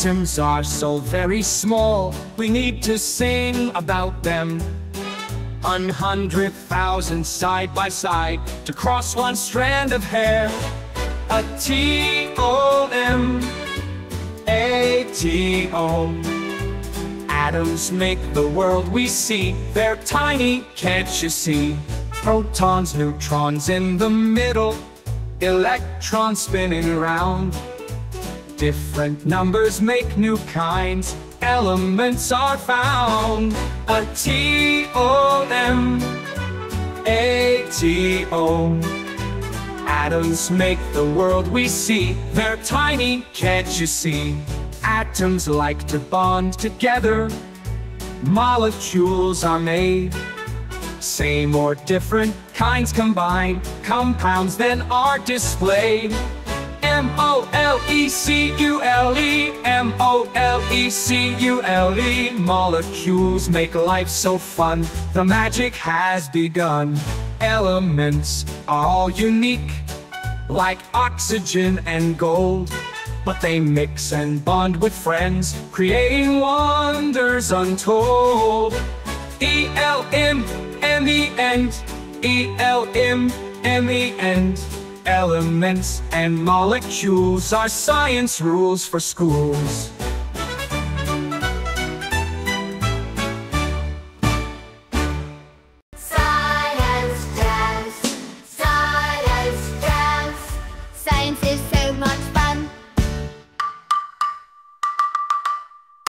atoms are so very small, we need to sing about them. 100,000 side by side to cross one strand of hair. A T-O-M-A-T-O. Atoms make the world we see. They're tiny, can't you see? Protons, neutrons in the middle, electrons spinning around. Different numbers make new kinds. Elements are found. A T-O-M-A-T-O. Atoms make the world we see. They're tiny, can't you see? Atoms like to bond together. Molecules are made. Same or different kinds combine. Compounds then are displayed. M-O-L-E-C-U-L-E, M-O-L-E-C-U-L-E. Molecules make life so fun. The magic has begun. Elements are all unique, like oxygen and gold, but they mix and bond with friends, creating wonders untold. E-L-M-M-E-N, E-L-M-M-E-N. Elements and molecules are science rules for schools.